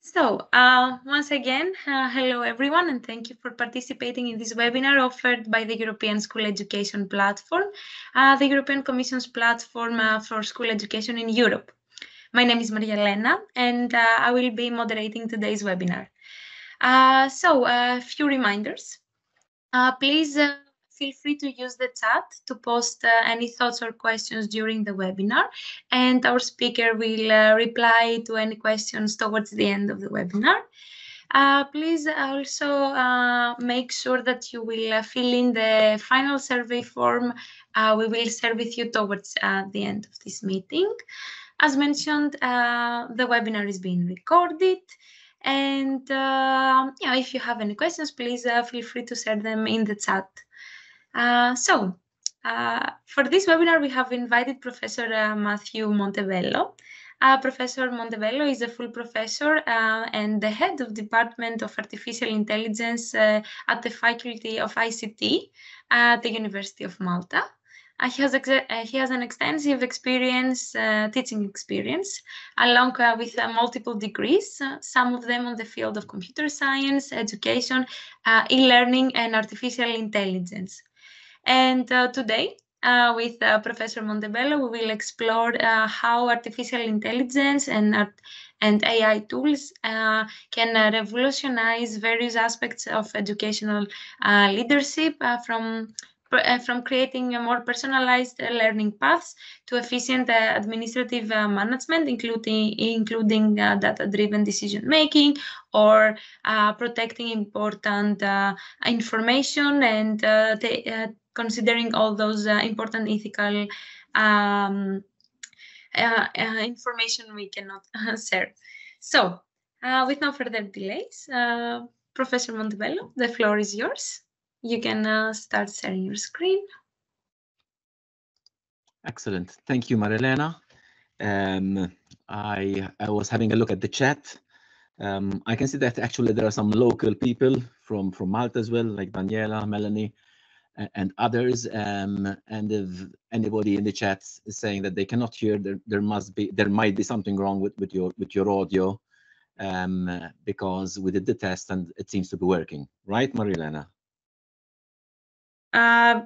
So once again, hello everyone, and thank you for participating in this webinar offered by the European School Education Platform, the European Commission's platform for school education in Europe. My name is Marilena, and I will be moderating today's webinar. So a few reminders. Please feel free to use the chat to post any thoughts or questions during the webinar, and our speaker will reply to any questions towards the end of the webinar. Please also make sure that you will fill in the final survey form we will share with you towards the end of this meeting. As mentioned, the webinar is being recorded. And yeah, if you have any questions, please feel free to share them in the chat. So for this webinar, we have invited Professor Matthew Montebello. Professor Montebello is a full professor and the head of the Department of Artificial Intelligence at the Faculty of ICT at the University of Malta. He has an extensive experience, teaching experience, along with multiple degrees, some of them on the field of computer science, education, e-learning, and artificial intelligence. And today, with Professor Montebello, we will explore how artificial intelligence and AI tools can revolutionize various aspects of educational leadership, from creating a more personalized learning paths to efficient administrative management, including data-driven decision-making, or protecting important information, and considering all those important ethical information we cannot share. So, with no further delays, Professor Montebello, the floor is yours. You can start sharing your screen. Excellent. Thank you, Marilena. I was having a look at the chat. I can see that actually there are some local people from Malta as well, like Daniela, Melanie, and others. And if anybody in the chat is saying that they cannot hear, there might be something wrong with your audio, because we did the test and it seems to be working, right, Marilena?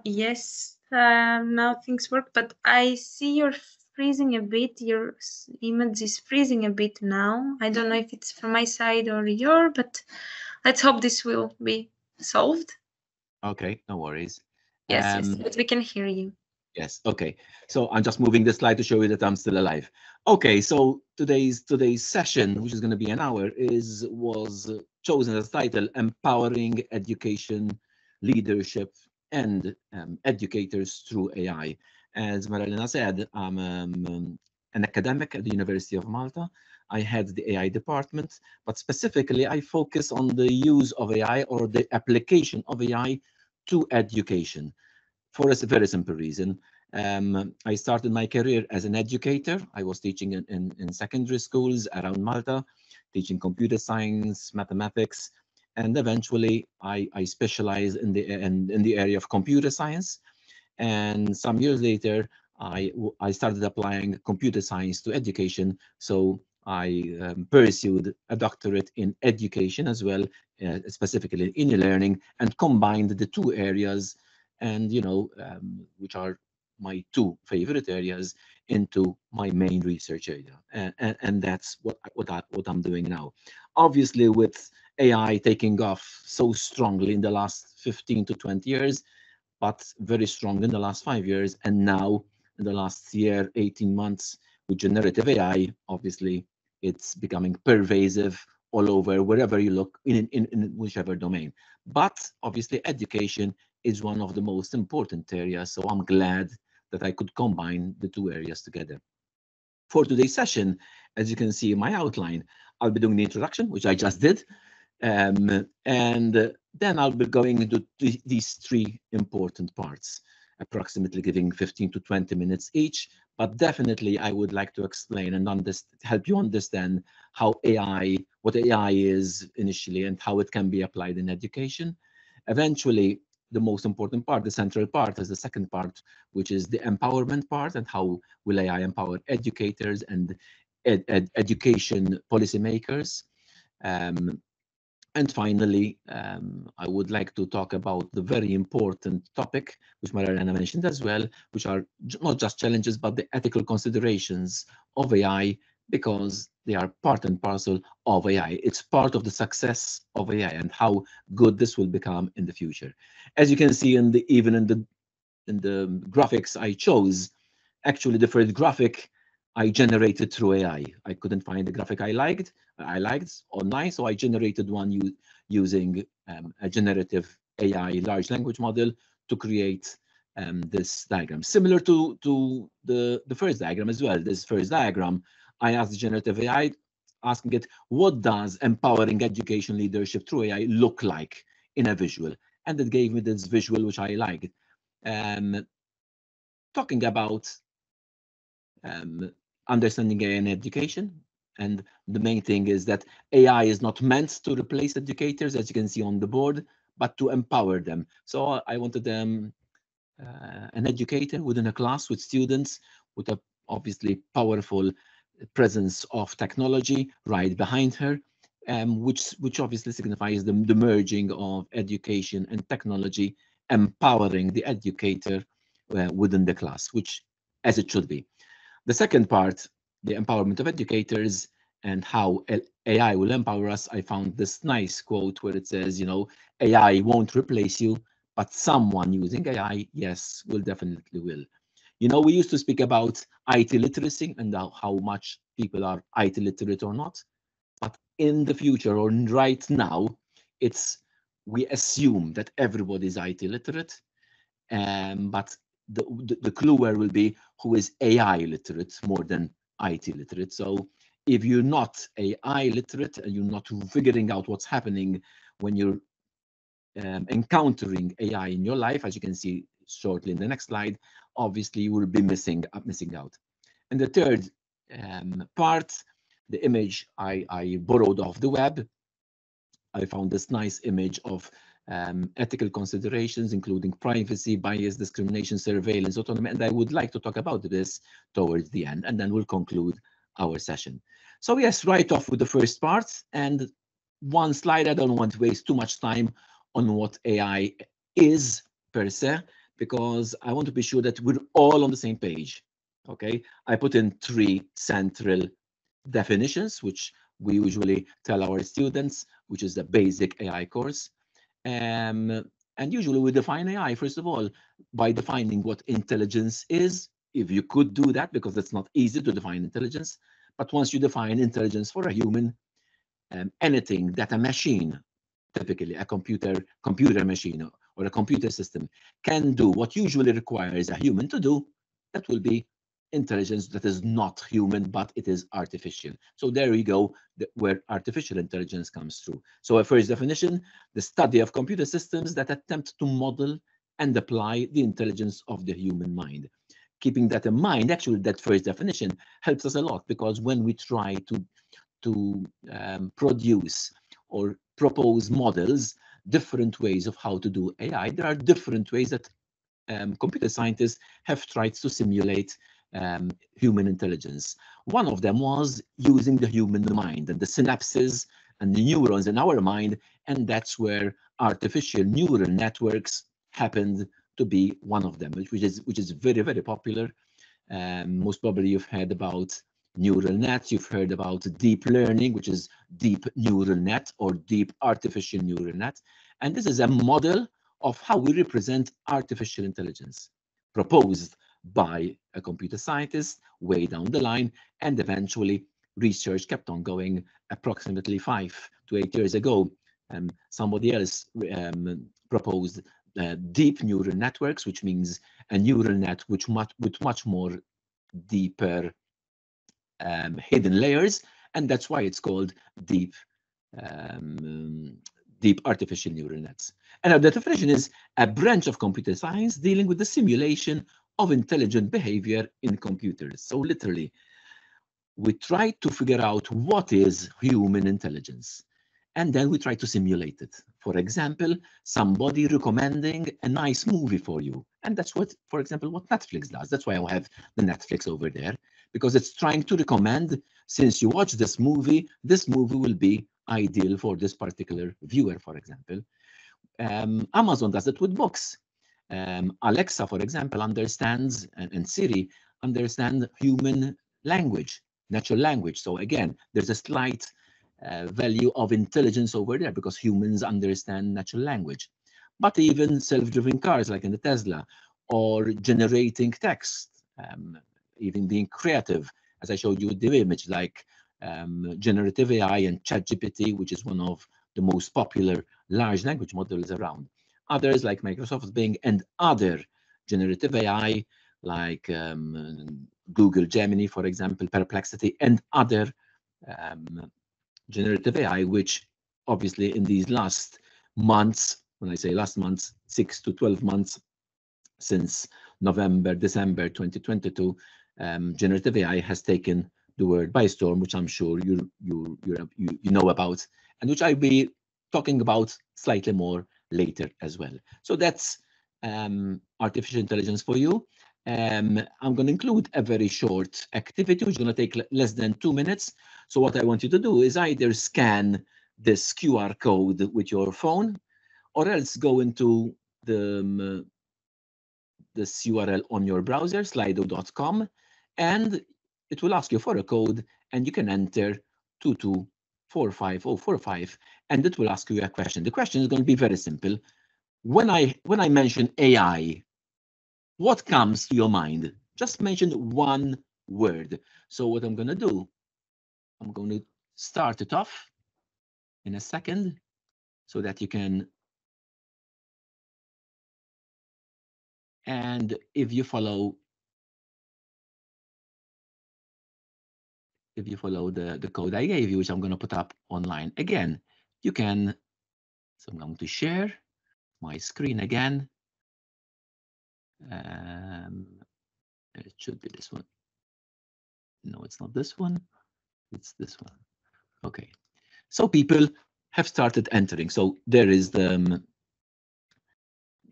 Yes, now things work, but I see you're freezing a bit. Your image is freezing a bit now. I don't know if it's from my side or your, but let's hope this will be solved. Okay, no worries. Yes, yes, but we can hear you. Yes, okay. So I'm just moving the slide to show you that I'm still alive. Okay, so today's session, which is going to be an hour, was chosen as title Empowering Education, Leadership, and educators through AI. As Marilena said, I'm an academic at the University of Malta. I head the AI department, but specifically I focus on the use of AI or the application of AI to education for a very simple reason. I started my career as an educator. I was teaching in secondary schools around Malta, teaching computer science, mathematics, and eventually I specialized in the area of computer science. And some years later, I started applying computer science to education. So I pursued a doctorate in education as well, specifically in e-learning, and combined the two areas, and you know, which are my two favorite areas, into my main research area. And that's what I'm doing now. Obviously, with AI taking off so strongly in the last 15 to 20 years, but very strong in the last 5 years. And now in the last year, 18 months, with generative AI, obviously it's becoming pervasive all over, wherever you look, in whichever domain. But obviously education is one of the most important areas. So I'm glad that I could combine the two areas together. For today's session, as you can see in my outline, I'll be doing the introduction, which I just did. And then I'll be going into these three important parts, approximately giving 15 to 20 minutes each. But definitely, I would like to explain and help you understand what AI is initially and how it can be applied in education. Eventually, the most important part, the central part, is the second part, which is the empowerment part, and how will AI empower educators and education policymakers. And finally, I would like to talk about the very important topic, which Marilena mentioned as well, which are not just challenges, but the ethical considerations of AI, because they are part and parcel of AI. It's part of the success of AI and how good this will become in the future. As you can see, in the, even in the graphics I chose, actually the first graphic I generated through AI. I couldn't find the graphic I liked online, so I generated one using a generative AI large language model to create this diagram. Similar to the first diagram as well. This first diagram, I asked the generative AI, asking it, what does empowering education leadership through AI look like in a visual? And it gave me this visual, which I liked. Talking about understanding AI in education, and the main thing is that AI is not meant to replace educators, as you can see on the board, but to empower them. So I wanted an educator within a class with students, with a obviously powerful presence of technology right behind her, which obviously signifies the merging of education and technology, empowering the educator within the class, which as it should be. The second part, the empowerment of educators and how AI will empower us. I found this nice quote where it says, you know, AI won't replace you, but someone using AI, yes, will definitely will. You know, we used to speak about IT literacy and how much people are IT literate or not, but in the future or right now, we assume that everybody's IT literate, but the clue where will be who is AI literate more than IT literate. So if you're not AI literate and you're not figuring out what's happening when you're encountering AI in your life, as you can see shortly in the next slide, obviously you will be missing out. And the third part, the image I borrowed off the web. I found this nice image of ethical considerations, including privacy, bias, discrimination, surveillance, autonomy, and I would like to talk about this towards the end, and then we'll conclude our session. So yes, right off with the first part, and one slide. I don't want to waste too much time on what AI is per se, because I want to be sure that we're all on the same page, okay? I put in three central definitions, which we usually tell our students, which is the basic AI course. And usually we define AI, first of all, by defining what intelligence is, if you could do that, because it's not easy to define intelligence. But once you define intelligence for a human, anything that a machine, typically a computer machine or a computer system, can do what usually requires a human to do, that will be intelligence that is not human, but it is artificial. So there we go, where artificial intelligence comes through. So a first definition, the study of computer systems that attempt to model and apply the intelligence of the human mind. Keeping that in mind, actually, that first definition helps us a lot, because when we try to produce or propose models, different ways of how to do AI, there are different ways that computer scientists have tried to simulate human intelligence. One of them was using the human mind and the synapses and the neurons in our mind, and that's where artificial neural networks happened to be one of them, which is very, very popular. Most probably you've heard about neural nets, you've heard about deep learning, which is deep neural net or deep artificial neural net, and this is a model of how we represent artificial intelligence, proposed by a computer scientist way down the line, and eventually research kept on going. Approximately 5 to 8 years ago, somebody else proposed deep neural networks, which means a neural net which with much more deeper hidden layers, and that's why it's called deep artificial neural nets. And our definition is a branch of computer science dealing with the simulation of intelligent behavior in computers. So literally, we try to figure out what is human intelligence, and then we try to simulate it. For example, somebody recommending a nice movie for you. And that's what, for example, what Netflix does. That's why I have the Netflix over there, because it's trying to recommend, since you watch this movie will be ideal for this particular viewer, for example. Amazon does it with books. Alexa, for example, understands, and Siri understand human language, natural language. So again, there's a slight value of intelligence over there because humans understand natural language. But even self-driving cars like in the Tesla, or generating text, even being creative, as I showed you the image, like generative AI and ChatGPT, which is one of the most popular large language models around. Others like Microsoft Bing and other generative AI like Google Gemini, for example, Perplexity, and other generative AI, which obviously in these last months, when I say last months, 6 to 12 months since November, December 2022, generative AI has taken the world by storm, which I'm sure you know about, and which I'll be talking about slightly more later as well. So that's artificial intelligence for you. I'm going to include a very short activity, which is going to take less than 2 minutes. So what I want you to do is either scan this QR code with your phone, or else go into the this URL on your browser, slido.com, and it will ask you for a code, and you can enter 2245045, and it will ask you a question. The question is going to be very simple. When I mention AI, what comes to your mind? Just mention one word. So what I'm going to do, I'm going to start it off in a second so that you can. And if you follow the code I gave you, which I'm going to put up online again, you can. So I'm going to share my screen again. It should be this one. No, it's not this one. It's this one. Okay. So people have started entering. So there is the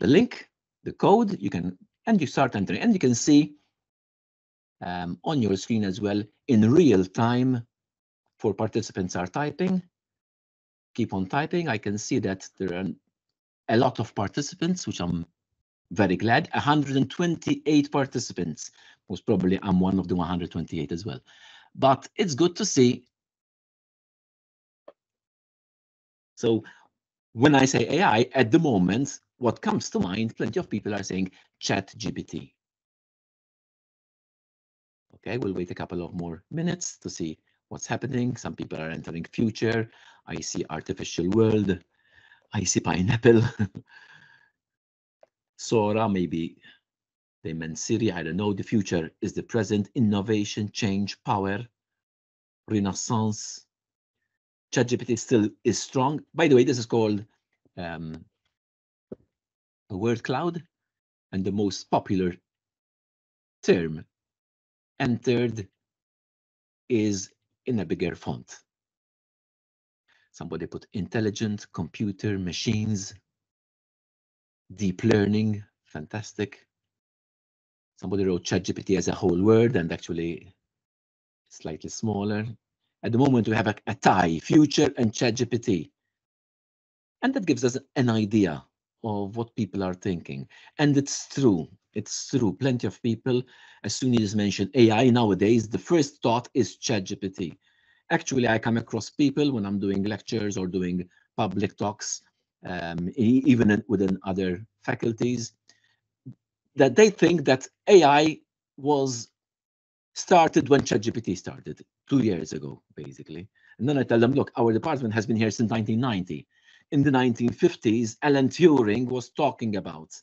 link. The code you can, and you start entering, and you can see on your screen as well in real time. Four participants are typing. Keep on typing. I can see that there are a lot of participants, which I'm very glad. 128 participants. Most probably I'm one of the 128 as well. But it's good to see. So when I say AI at the moment, what comes to mind, plenty of people are saying ChatGPT. Okay, we'll wait a couple of more minutes to see what's happening. Some people are entering future. I see artificial world. I see pineapple. Sora, maybe they meant Siri. I don't know. The future is the present. Innovation, change, power, renaissance. ChatGPT still is strong. By the way, this is called a word cloud, and the most popular term entered is in a bigger font. Somebody put intelligent, computer, machines, deep learning, fantastic. Somebody wrote ChatGPT as a whole word, and actually slightly smaller. At the moment, we have a tie, future and ChatGPT. And that gives us an idea of what people are thinking. And it's true. It's true. Plenty of people, as soon as mentioned AI nowadays, the first thought is ChatGPT. Actually, I come across people when I'm doing lectures or doing public talks, even within other faculties, that they think that AI was started when ChatGPT started 2 years ago, basically. And then I tell them, look, our department has been here since 1990. In the 1950s, Alan Turing was talking about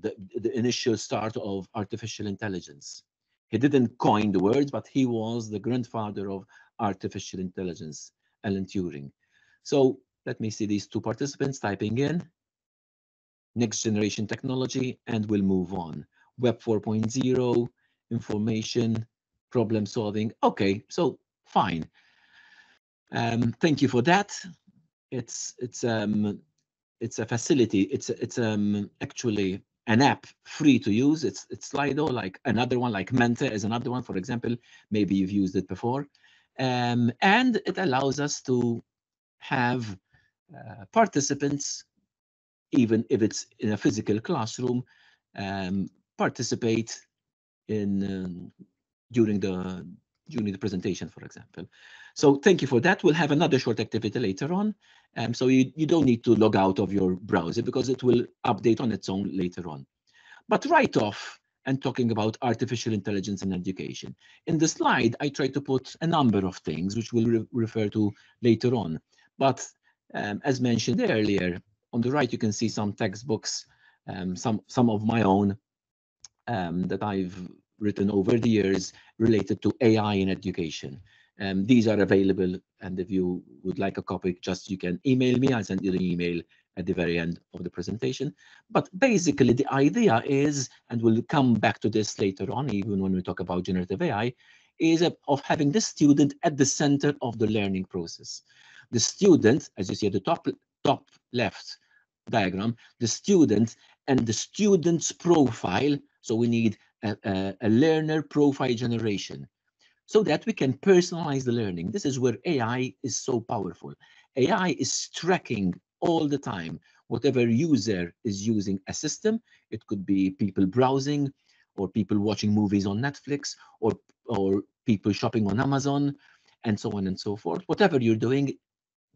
the initial start of artificial intelligence. He didn't coin the words, but he was the grandfather of artificial intelligence, Alan Turing. So let me see these two participants typing in next generation technology, and we'll move on. Web 4.0, information, problem solving. Okay, so fine. Thank you for that. It's a facility. It's actually an app free to use. It's Slido, like another one, like Mente is another one, for example. Maybe you've used it before, and it allows us to have participants, even if it's in a physical classroom, participate in during the presentation, for example. So thank you for that. We'll have another short activity later on. So you don't need to log out of your browser because it will update on its own later on. But right off, and talking about artificial intelligence in education, in the slide, I tried to put a number of things which we'll refer to later on. But as mentioned earlier, on the right, you can see some textbooks, some of my own that I've written over the years related to AI in education. These are available, and if you would like a copy, just you can email me. I'll send you the email at the very end of the presentation. But basically the idea is, and we'll come back to this later on, even when we talk about generative AI, is of having the student at the center of the learning process. The student, as you see at the top left diagram, the student and the student's profile. So we need a learner profile generation so that we can personalize the learning. This is where AI is so powerful. AI is tracking all the time whatever user is using a system. It could be people browsing, or people watching movies on Netflix, or people shopping on Amazon, and so on and so forth. Whatever you're doing,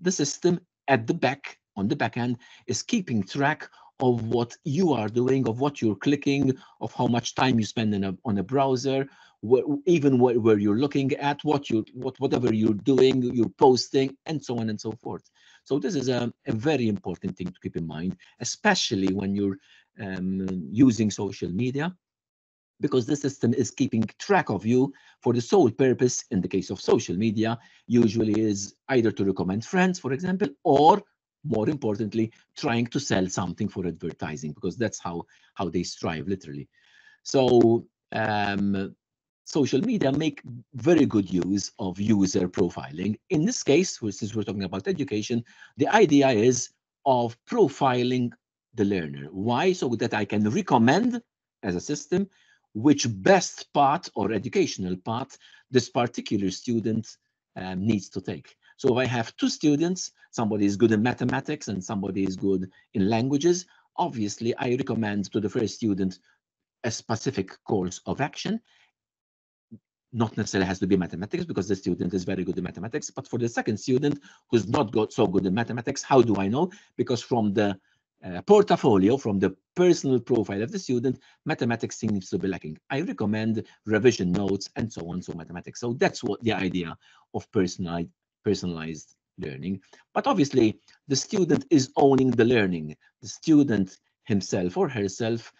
the system at the back, on the back end, is keeping track of what you are doing, of what you're clicking, of how much time you spend on a browser, where you're looking at, whatever you're doing, you're posting, and so on and so forth. So this is a very important thing to keep in mind, especially when you're using social media, because the system is keeping track of you for the sole purpose, in the case of social media, usually is either to recommend friends, for example, or more importantly, trying to sell something for advertising, because that's how they strive, literally. So social media make very good use of user profiling. In this case, since we're talking about education, the idea is of profiling the learner. Why? So that I can recommend as a system which best path or educational path this particular student needs to take. So if I have two students, somebody is good in mathematics and somebody is good in languages, obviously I recommend to the first student a specific course of action. Not necessarily has to be mathematics, because the student is very good in mathematics, but for the second student who's not so good in mathematics, how do I know? Because from the portfolio, from the personal profile of the student, mathematics seems to be lacking. I recommend revision notes and so on, so mathematics. So that's what the idea of personalized learning. But obviously, the student is owning the learning. The student himself or herself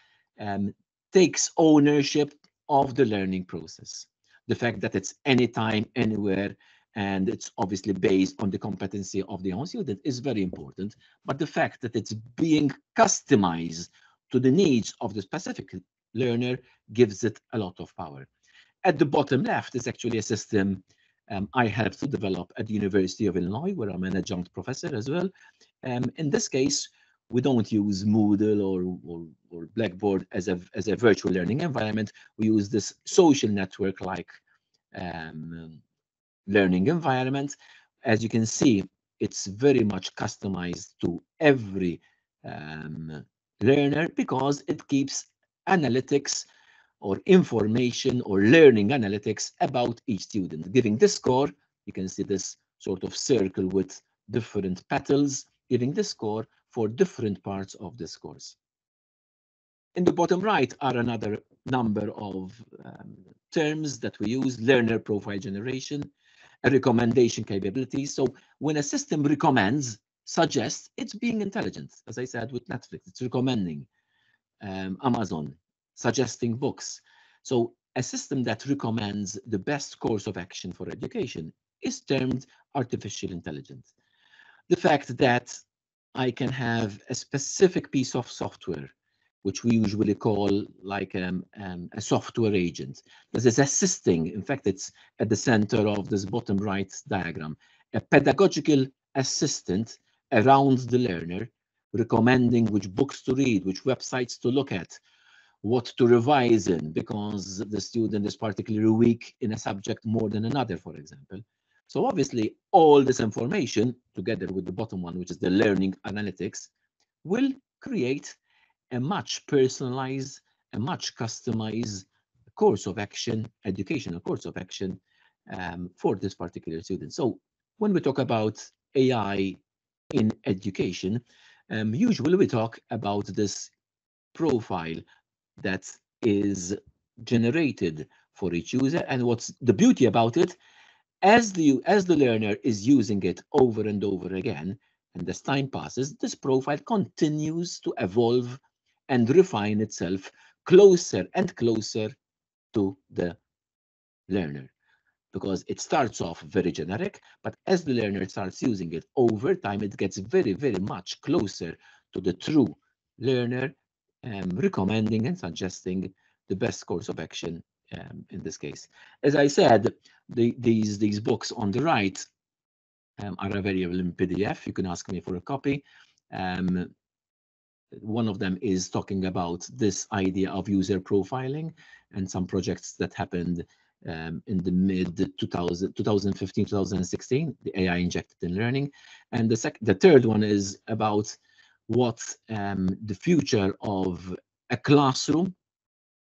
takes ownership of the learning process. The fact that it's anytime, anywhere, and it's obviously based on the competency of the own student is very important. But the fact that it's being customized to the needs of the specific learner gives it a lot of power. At the bottom left is actually a system I helped to develop at the University of Illinois, where I'm an adjunct professor as well. In this case, we don't use Moodle or Blackboard as a virtual learning environment. We use this social network-like learning environment. As you can see, it's very much customized to every learner, because it keeps analytics or information or learning analytics about each student. Giving the score, you can see this sort of circle with different petals, giving the score for different parts of this course. In the bottom right are another number of terms that we use: learner profile generation, a recommendation capability. So when a system recommends, suggests, it's being intelligent. As I said with Netflix, it's recommending. Amazon, suggesting books. So a system that recommends the best course of action for education is termed artificial intelligence. The fact that I can have a specific piece of software, which we usually call like a software agent. This is assisting, in fact, it's at the center of this bottom right diagram, a pedagogical assistant around the learner, recommending which books to read, which websites to look at, what to revise in, because the student is particularly weak in a subject more than another, for example. So obviously, all this information, together with the bottom one, which is the learning analytics, will create a much personalized, a much customized course of action, educational course of action for this particular student. So when we talk about AI in education, usually we talk about this profile that is generated for each user. And what's the beauty about it, as the learner is using it over and over again, and as time passes, this profile continues to evolve and refine itself closer and closer to the learner, because it starts off very generic, but as the learner starts using it over time, it gets very, very much closer to the true learner, recommending and suggesting the best course of action in this case. As I said, these books on the right are available in PDF. You can ask me for a copy. One of them is talking about this idea of user profiling and some projects that happened in the mid 2015, 2016, the AI injected in learning. And the third one is about what the future of a classroom,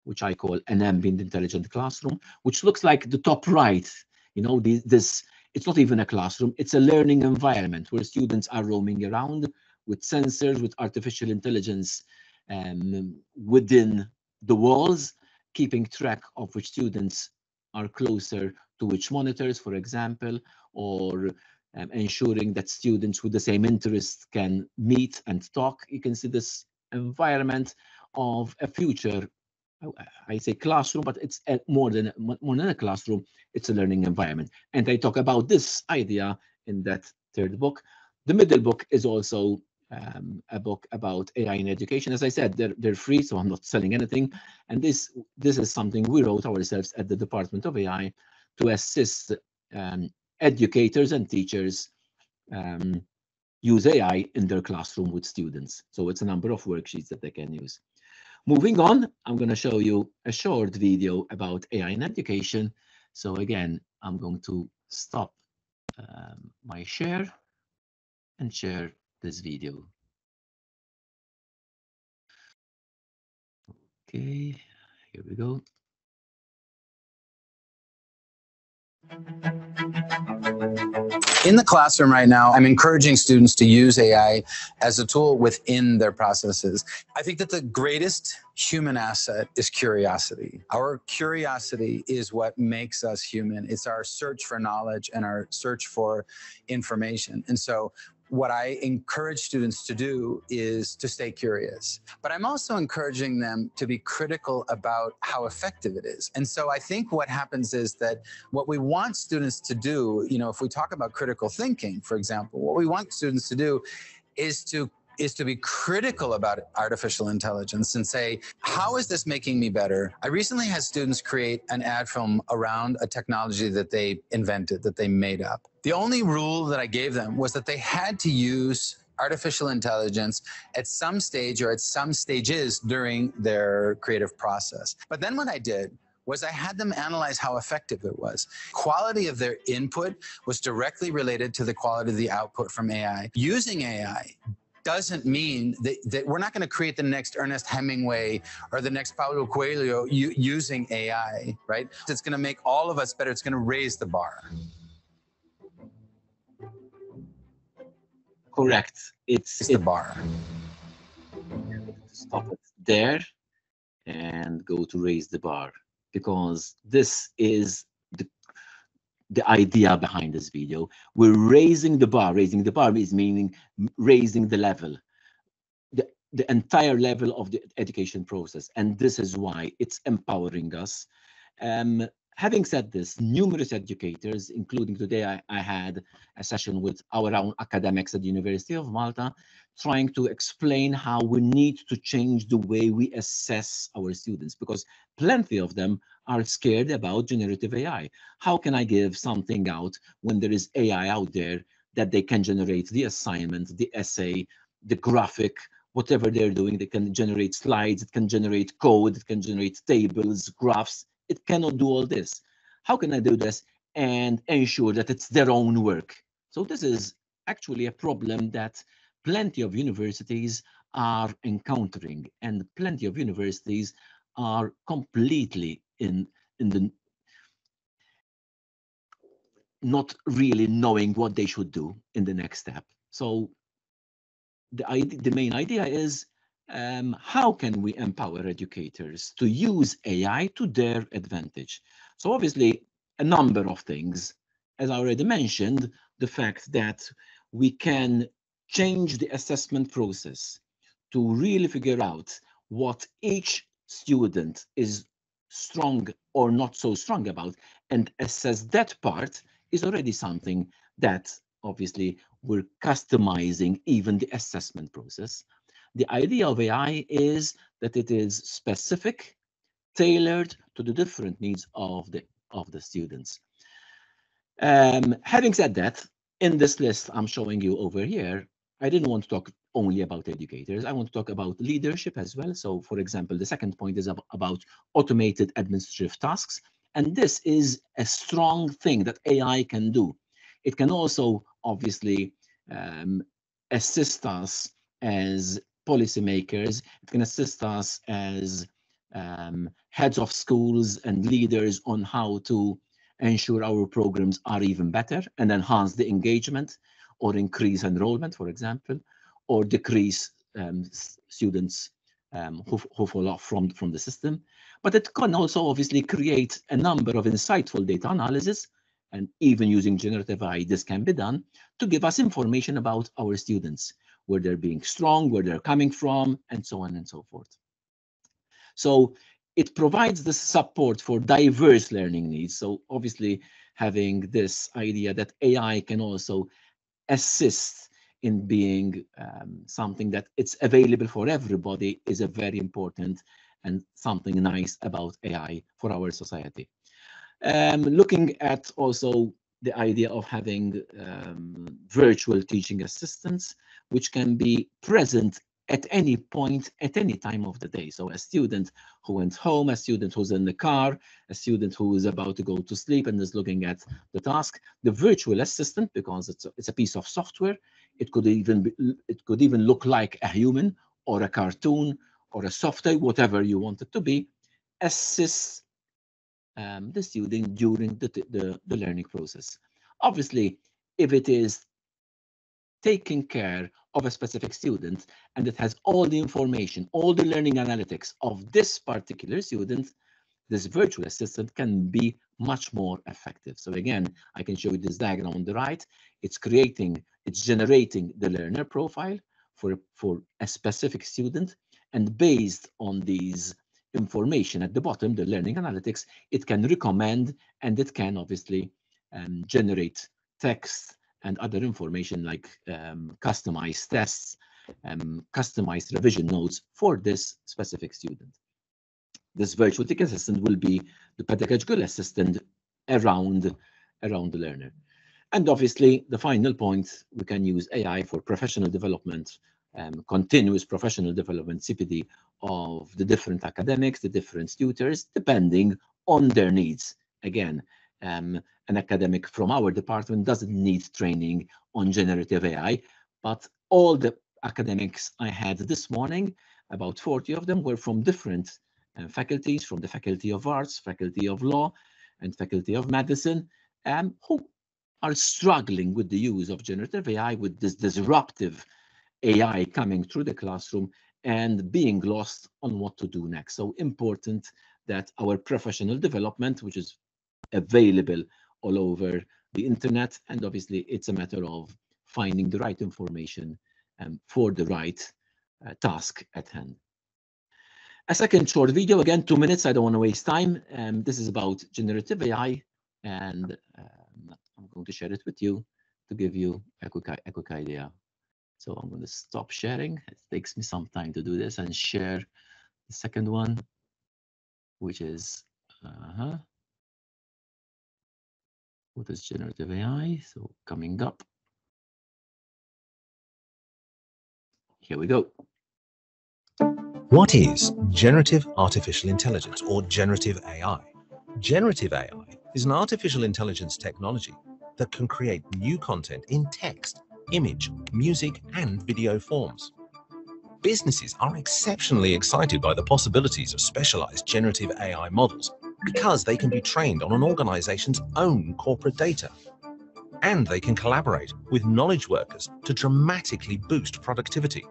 which I call an ambient intelligent classroom, which looks like the top right. You know, this, it's not even a classroom, it's a learning environment where students are roaming around with sensors, with artificial intelligence within the walls, keeping track of which students are closer to which monitors, for example, or ensuring that students with the same interest can meet and talk. You can see this environment of a future, I say classroom, but it's more than a classroom, it's a learning environment. And I talk about this idea in that third book. The middle book is also a book about AI in education. As I said, they're free, so I'm not selling anything. And this is something we wrote ourselves at the Department of AI to assist educators and teachers use AI in their classroom with students. So it's a number of worksheets that they can use. Moving on, I'm going to show you a short video about AI in education. So again, I'm going to stop my share and share this video. Okay, here we go. In the classroom right now, I'm encouraging students to use AI as a tool within their processes. I think that the greatest human asset is curiosity. Our curiosity is what makes us human. It's our search for knowledge and our search for information. And so what I encourage students to do is to stay curious, but I'm also encouraging them to be critical about how effective it is. And so I think what happens is that what we want students to do, you know, if we talk about critical thinking, for example, what we want students to do is to be critical about artificial intelligence and say, how is this making me better? I recently had students create an ad film around a technology that they invented, that they made up. The only rule that I gave them was that they had to use artificial intelligence at some stage or at some stages during their creative process. But then what I did was I had them analyze how effective it was. Quality of their input was directly related to the quality of the output from AI. Using AI doesn't mean that we're not going to create the next Ernest Hemingway or the next Paolo Coelho using AI, right? It's going to make all of us better. It's going to raise the bar. Correct. It's the bar. Stop it there and go to raise the bar, because this is the idea behind this video. We're raising the bar. Raising the bar is meaning raising the level, the entire level of the education process. And this is why it's empowering us. Having said this, numerous educators, including today, I had a session with our own academics at the University of Malta, trying to explain how we need to change the way we assess our students, because plenty of them are scared about generative AI. How can I give something out when there is AI out there that they can generate the assignment, the essay, the graphic, whatever they're doing? They can generate slides, it can generate code, it can generate tables, graphs. It cannot do all this. How can I do this and ensure that it's their own work. So this is actually a problem that plenty of universities are encountering, and plenty of universities are completely not really knowing what they should do in the next step. So the main idea is how can we empower educators to use AI to their advantage? So obviously a number of things, as I already mentioned, the fact that we can change the assessment process to really figure out what each student is strong or not so strong about and assess that part is already something that obviously we're customizing even the assessment process. The idea of AI is that it is specific, tailored to the different needs of the students. Having said that, in this list I'm showing you over here, I didn't want to talk only about educators. I want to talk about leadership as well. So, for example, the second point is about automated administrative tasks. And this is a strong thing that AI can do. It can also obviously assist us as policymakers. It can assist us as heads of schools and leaders on how to ensure our programs are even better and enhance the engagement or increase enrollment, for example, or decrease students who fall off from the system. But it can also obviously create a number of insightful data analysis, and even using generative AI, this can be done to give us information about our students, where they're being strong, where they're coming from, and so on and so forth. So it provides the support for diverse learning needs. So obviously having this idea that AI can also assist in being something that it's available for everybody is a very important and something nice about AI for our society. Looking at also the idea of having virtual teaching assistants, which can be present at any point, at any time of the day. So a student who went home, a student who's in the car, a student who is about to go to sleep and is looking at the task, the virtual assistant, because it's a piece of software, it could even look like a human or a cartoon or a software, whatever you want it to be, assists the student during the learning process. Obviously, if it is taking care of a specific student and it has all the information, all the learning analytics of this particular student, this virtual assistant can be much more effective. So again, I can show you this diagram on the right. It's generating the learner profile for a specific student, and based on these information at the bottom, the learning analytics, it can recommend, and it can obviously generate text and other information like customized tests, customized revision notes for this specific student. This virtual teaching assistant will be the pedagogical assistant around the learner. And obviously, the final point, we can use AI for professional development, continuous professional development, CPD, of the different academics, the different tutors, depending on their needs. Again, an academic from our department doesn't need training on generative AI, but all the academics I had this morning, about 40 of them, were from different faculties, from the Faculty of Arts, Faculty of Law, and Faculty of Medicine, who are struggling with the use of generative AI, with this disruptive AI coming through the classroom and being lost on what to do next. So important that our professional development, which is available all over the internet, and obviously it's a matter of finding the right information for the right task at hand. A second short video, again 2 minutes, I don't want to waste time. This is about generative AI, and I'm going to share it with you to give you a quick idea. So I'm going to stop sharing. It takes me some time to do this, and share the second one, which is what is generative AI? So coming up. Here we go. What is generative artificial intelligence, or generative AI? Generative AI is an artificial intelligence technology that can create new content in text, image, music, and video forms. Businesses are exceptionally excited by the possibilities of specialized generative AI models because they can be trained on an organization's own corporate data. And they can collaborate with knowledge workers to dramatically boost productivity.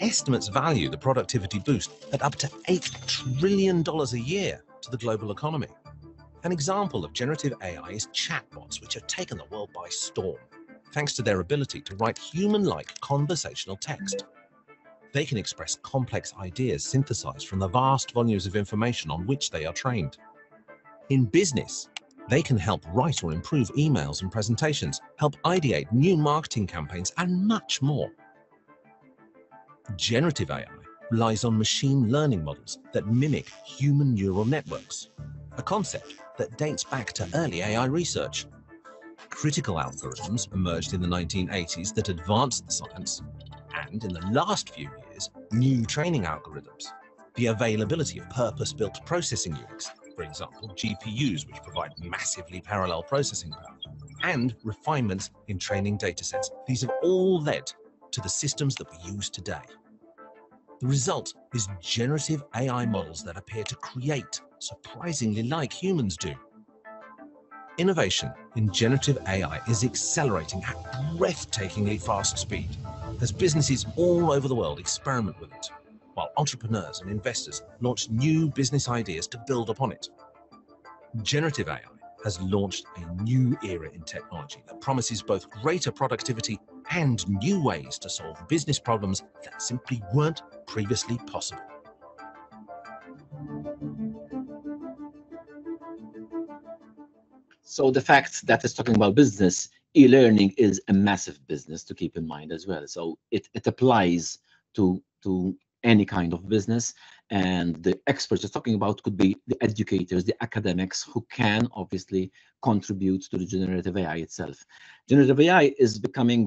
Estimates value the productivity boost at up to $8 trillion a year to the global economy. An example of generative AI is chatbots, which have taken the world by storm, thanks to their ability to write human-like conversational text. They can express complex ideas synthesized from the vast volumes of information on which they are trained. In business, they can help write or improve emails and presentations, help ideate new marketing campaigns, and much more. Generative AI relies on machine learning models that mimic human neural networks, a concept that dates back to early AI research. Critical algorithms emerged in the 1980s that advanced the science, and in the last few years, new training algorithms. The availability of purpose-built processing units, for example, GPUs, which provide massively parallel processing power, and refinements in training datasets. These have all led to the systems that we use today. The result is generative AI models that appear to create surprisingly like humans do. Innovation in generative AI is accelerating at breathtakingly fast speed as businesses all over the world experiment with it, while entrepreneurs and investors launch new business ideas to build upon it. Generative AI has launched a new era in technology that promises both greater productivity and new ways to solve business problems that simply weren't previously possible. So the fact that it's talking about business, e-learning is a massive business to keep in mind as well. So it applies to any kind of business, and the experts you're talking about could be the educators, the academics, who can obviously contribute to the generative AI itself. Generative AI is becoming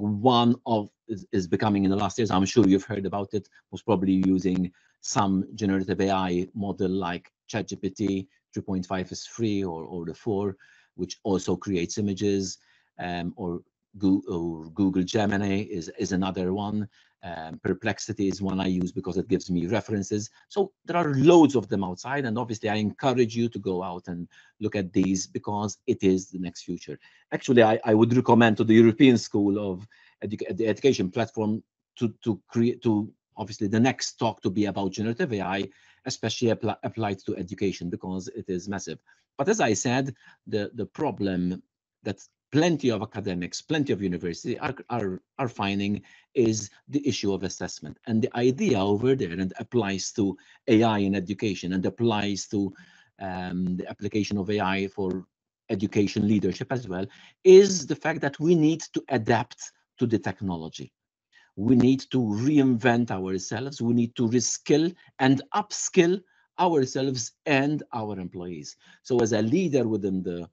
becoming in the last years, I'm sure you've heard about it, most probably using some generative AI model like ChatGPT, 3.5 is free, or the 4, which also creates images, or Google Gemini is another one. Perplexity is one I use because it gives me references. So there are loads of them outside, and obviously I encourage you to go out and look at these because it is the next future. Actually, I would recommend to the European School of Education Platform to obviously the next talk to be about generative AI, especially applied to education, because it is massive. But as I said, the problem that's plenty of academics, plenty of universities are finding is the issue of assessment. And the idea over there, and applies to AI in education, and applies to the application of AI for education leadership as well, is the fact that we need to adapt to the technology. We need to reinvent ourselves. We need to reskill and upskill ourselves and our employees. So as a leader within the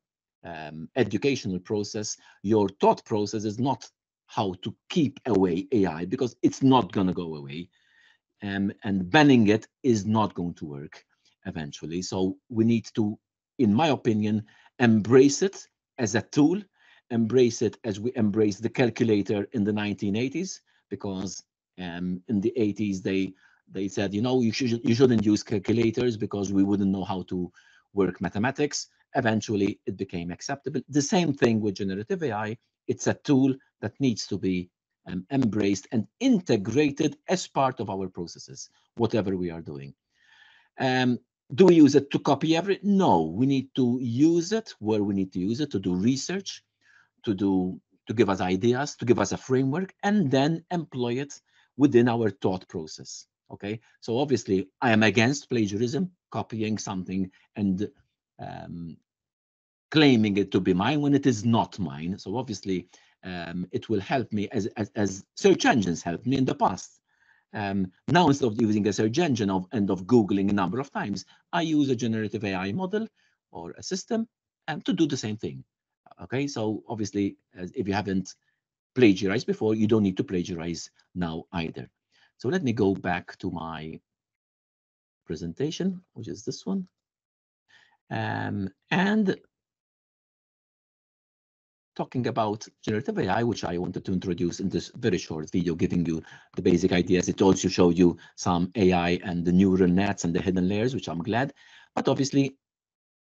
educational process, your thought process is not how to keep away AI, because it's not going to go away, and banning it is not going to work eventually. So we need to, in my opinion, embrace it as a tool, embrace it as we embraced the calculator in the 1980s, because in the 80s they said, you know, you shouldn't use calculators because we wouldn't know how to work mathematics. Eventually, it became acceptable. The same thing with generative AI. It's a tool that needs to be embraced and integrated as part of our processes, whatever we are doing. Do we use it to copy everything? No, we need to use it where we need to use it, to do research, to give us ideas, to give us a framework, and then employ it within our thought process. Okay, so obviously, I am against plagiarism, copying something and claiming it to be mine when it is not mine. So obviously it will help me as search engines helped me in the past. Now, instead of using a search engine and Googling a number of times, I use a generative AI model or a system and to do the same thing. Okay, so obviously if you haven't plagiarized before, you don't need to plagiarize now either. So let me go back to my presentation, which is this one. And talking about generative AI, which I wanted to introduce in this very short video, giving you the basic ideas. It also showed you some AI and the neural nets and the hidden layers, which I'm glad. But obviously,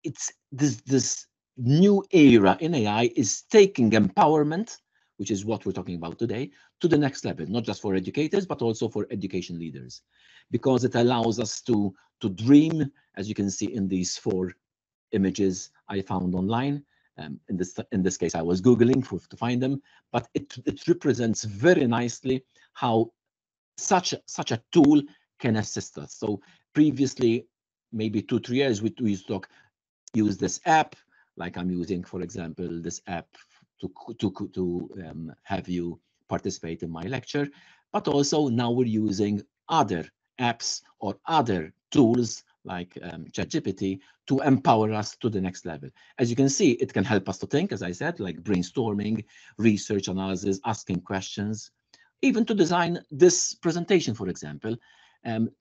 it's this new era in AI is taking empowerment, which is what we're talking about today, to the next level, not just for educators, but also for education leaders, because it allows us to dream, as you can see in these four images I found online. In this case, I was Googling to find them, but it represents very nicely how such a tool can assist us. So previously, maybe 2-3 years, we used to talk, use this app, like I'm using, for example, this app to have you participate in my lecture, but also now we're using other apps or other tools like ChatGPT to empower us to the next level. As you can see, it can help us to think, as I said, like brainstorming, research analysis, asking questions, even to design this presentation, for example.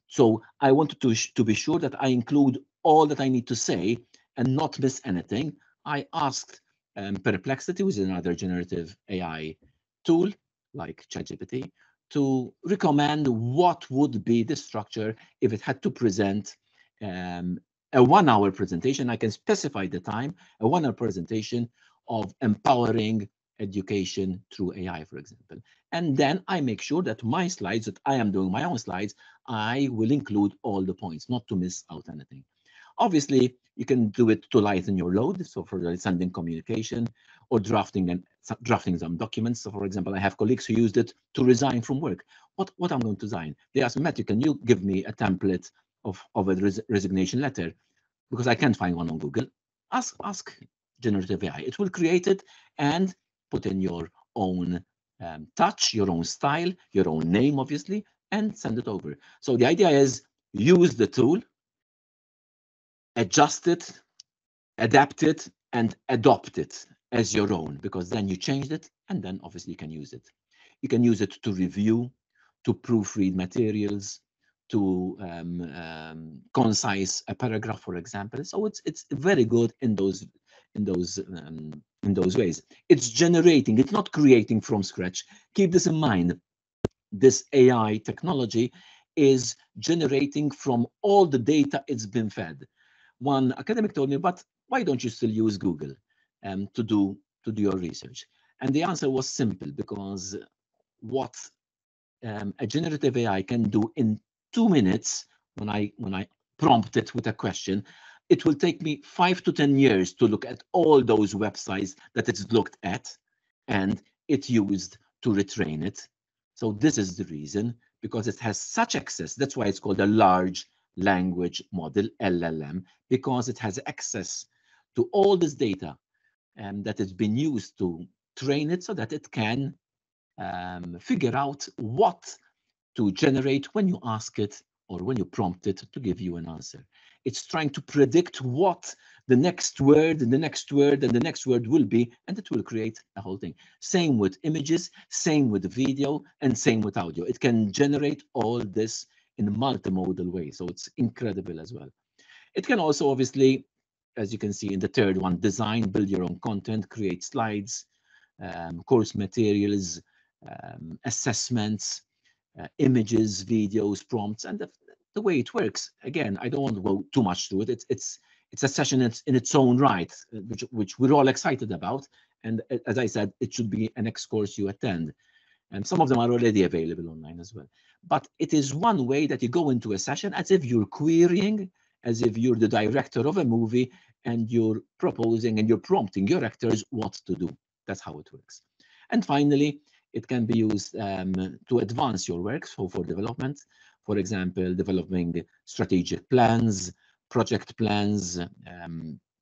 So I wanted to be sure that I include all that I need to say and not miss anything. I asked Perplexity, which is another generative AI tool like ChatGPT, to recommend what would be the structure if it had to present a 1-hour presentation. I can specify the time, a 1-hour presentation of empowering education through AI, for example. And then I make sure that my slides, that I am doing my own slides, I will include all the points, not to miss out anything. Obviously, you can do it to lighten your load, so for sending communication or drafting some documents. So, for example, I have colleagues who used it to resign from work. What I'm going to design? They asked me, Matthew, can you give me a template of a resignation letter? Because I can't find one on Google. Ask generative AI. It will create it and put in your own touch, your own style, your own name, obviously, and send it over. So the idea is use the tool, adjust it, adapt it, and adopt it as your own, because then you changed it, and then obviously you can use it. You can use it to review, to proofread materials, to concise a paragraph, for example. So it's very good in those ways. It's generating, it's not creating from scratch. Keep this in mind. This AI technology is generating from all the data it's been fed. One academic told me, but why don't you still use Google to do your research? And the answer was simple, because what a generative AI can do in 2 minutes, when I prompt it with a question, it will take me 5 to 10 years to look at all those websites that it's looked at and it used to retrain it. So this is the reason, because it has such access. That's why it's called a large language model, LLM, because it has access to all this data and that has been used to train it, so that it can figure out what to generate when you ask it or when you prompt it to give you an answer. It's trying to predict what the next word and the next word and the next word will be, and it will create the whole thing. Same with images, same with video, and same with audio. It can generate all this in a multimodal way, so it's incredible as well. It can also, obviously, as you can see in the third one, design, build your own content, create slides, course materials, assessments, images, videos, prompts, and the way it works. Again, I don't want to go too much through it. It's a session in its own right, which we're all excited about. And as I said, it should be an next course you attend. And some of them are already available online as well. But it is one way that you go into a session as if you're querying, as if you're the director of a movie and you're proposing and you're prompting your actors what to do. That's how it works. And finally, it can be used to advance your work, so for development, for example, developing strategic plans, project plans,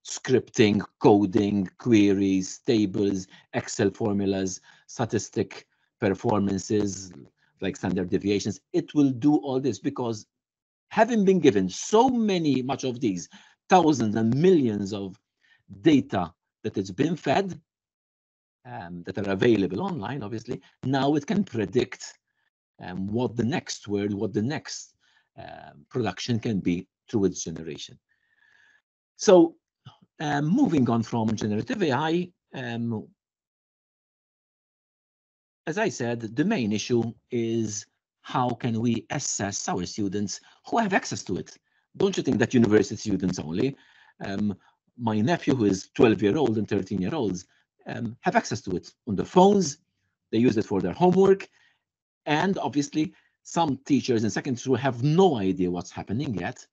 scripting, coding, queries, tables, Excel formulas, statistic performances, like standard deviations. It will do all this because, having been given so much of these thousands and millions of data that it's been fed, that are available online, obviously, now it can predict what the next word, what the next production can be through its generation. So moving on from generative AI, as I said, the main issue is how can we assess our students who have access to it? Don't you think that university students only? My nephew, who is 12-year-old and 13-year-olds, have access to it on the phones. They use it for their homework. And obviously, some teachers in secondary school have no idea what's happening yet,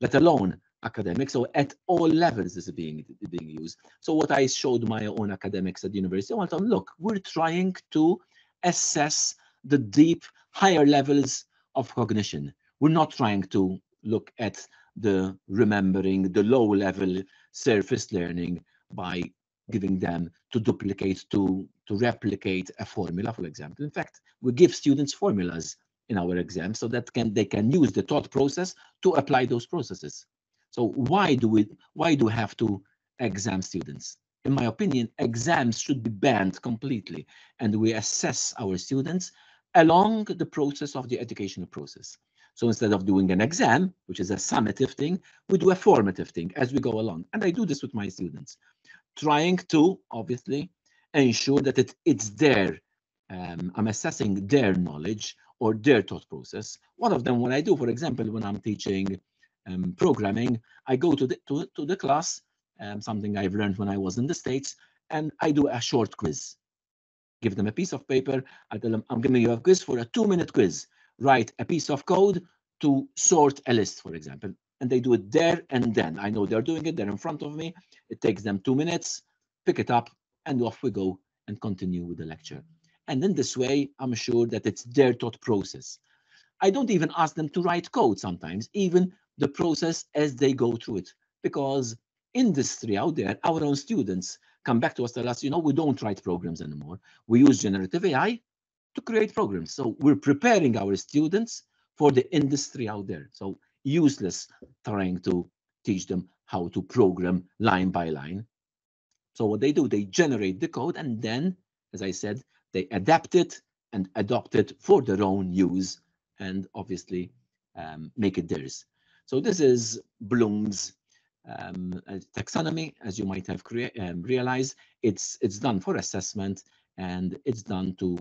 let alone academics. So at all levels, this is being used. So what I showed my own academics at the University of Malta, look, we're trying to assess the deep, higher levels of cognition. We're not trying to look at the remembering, the low-level surface learning by giving them to duplicate, to replicate a formula, for example. In fact, we give students formulas in our exams so that they can use the thought process to apply those processes. So why do we have to exam students? In my opinion, exams should be banned completely, and we assess our students along the process of the educational process. So instead of doing an exam, which is a summative thing, we do a formative thing as we go along. And I do this with my students, trying to obviously ensure that it's their, I'm assessing their knowledge or their thought process. One of them, when I do, for example, when I'm teaching programming, I go to the class, something I've learned when I was in the States, and I do a short quiz. Give them a piece of paper. I tell them, I'm giving you a quiz for a 2-minute quiz. Write a piece of code to sort a list, for example. And they do it there and then. I know they're doing it. They're in front of me. It takes them 2 minutes. Pick it up, and off we go and continue with the lecture. And in this way, I'm sure that it's their thought process. I don't even ask them to write code sometimes, even the process as they go through it, because industry out there, our own students come back to us, tell us, you know, we don't write programs anymore. We use generative AI to create programs. So we're preparing our students for the industry out there. So useless trying to teach them how to program line by line. So what they do, they generate the code, and then, as I said, they adapt it and adopt it for their own use, and obviously make it theirs. So this is Bloom's taxonomy. As you might have realized, it's done for assessment, and it's done to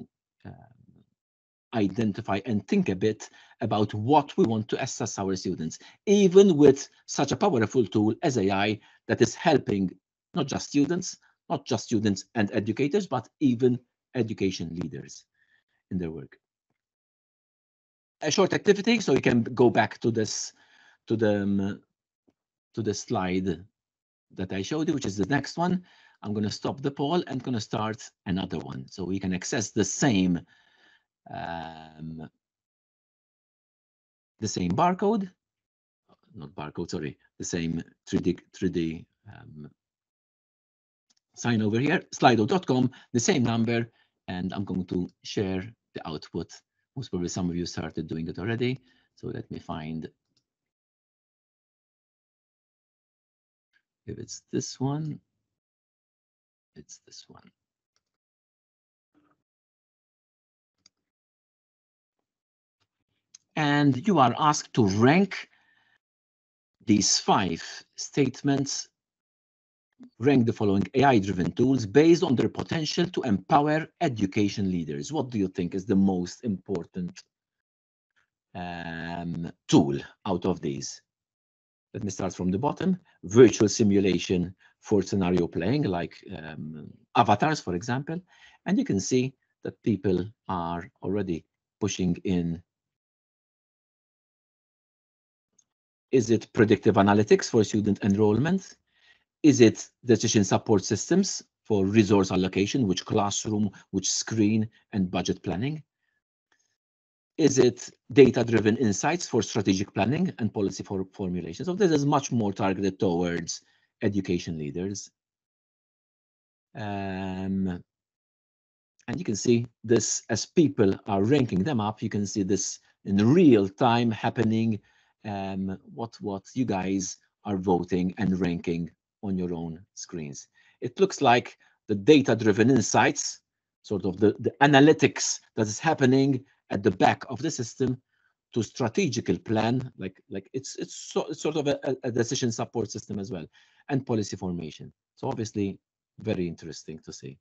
identify and think a bit about what we want to assess our students, even with such a powerful tool as AI that is helping not just students and educators, but even education leaders in their work. A short activity, so you can go back to this, to the slide that I showed you, which is the next one. I'm going to stop the poll and going to start another one, so we can access the same barcode, not barcode, sorry, the same 3D sign over here, slido.com, the same number, and I'm going to share the output. Most probably some of you started doing it already, so let me find if it's this one. It's this one. And you are asked to rank these 5 statements. Rank the following AI-driven tools based on their potential to empower education leaders. What do you think is the most important tool out of these? Let me start from the bottom. Virtual simulation for scenario playing, like avatars, for example. And you can see that people are already pushing in. Is it predictive analytics for student enrollment? Is it decision support systems for resource allocation, which classroom, which screen, and budget planning? Is it data-driven insights for strategic planning and policy formulation? So this is much more targeted towards education leaders. And you can see this, as people are ranking them up, you can see this in real time happening, what you guys are voting and ranking on your own screens. It looks like the data-driven insights, sort of the analytics that is happening at the back of the system, to strategical plan, like it's sort of a decision support system as well, and policy formation. So obviously, very interesting to see.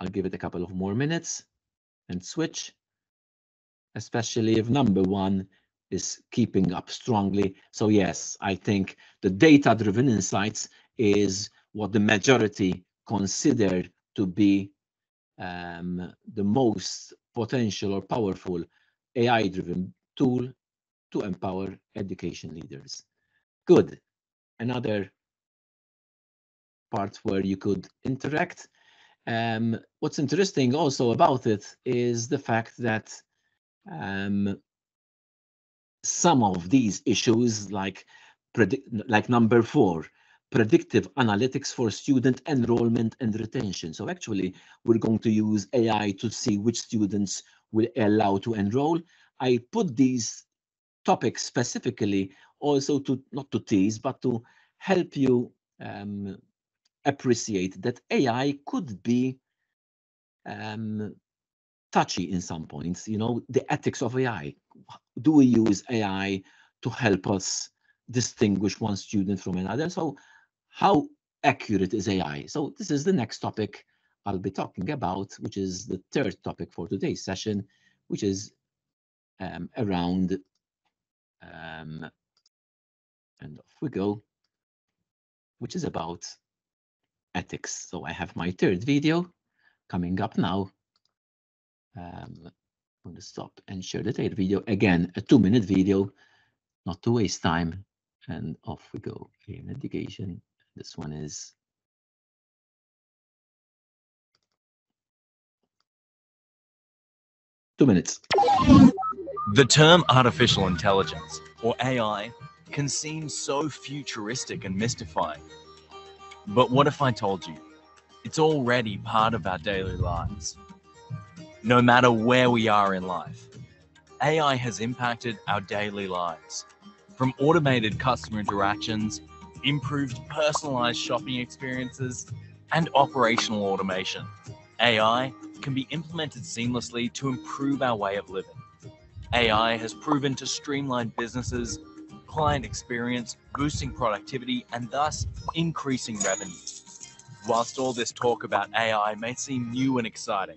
I'll give it a couple of more minutes and switch, especially if number one is keeping up strongly. So yes, I think the data-driven insights is what the majority consider to be the most potential or powerful AI-driven tool to empower education leaders. Good. Another part where you could interact. What's interesting also about it is the fact that some of these issues, like number four, predictive analytics for student enrollment and retention. So actually, we're going to use AI to see which students will allow to enroll. I put these topics specifically also to, not to tease, but to help you appreciate that AI could be touchy in some points, you know, the ethics of AI. Do we use AI to help us distinguish one student from another? So how accurate is AI? So this is the next topic I'll be talking about, which is the third topic for today's session, which is around, and off we go, which is about ethics. So I have my third video coming up now. I'm going to stop and share the third video. Again, a 2-minute video, not to waste time. And off we go in education. This one is two minutes. The term artificial intelligence, or AI, can seem so futuristic and mystifying. But what if I told you it's already part of our daily lives? No matter where we are in life, AI has impacted our daily lives. From automated customer interactions, improved personalized shopping experiences, and operational automation, AI can be implemented seamlessly to improve our way of living. AI has proven to streamline businesses, client experience, boosting productivity, and thus increasing revenue. Whilst all this talk about AI may seem new and exciting,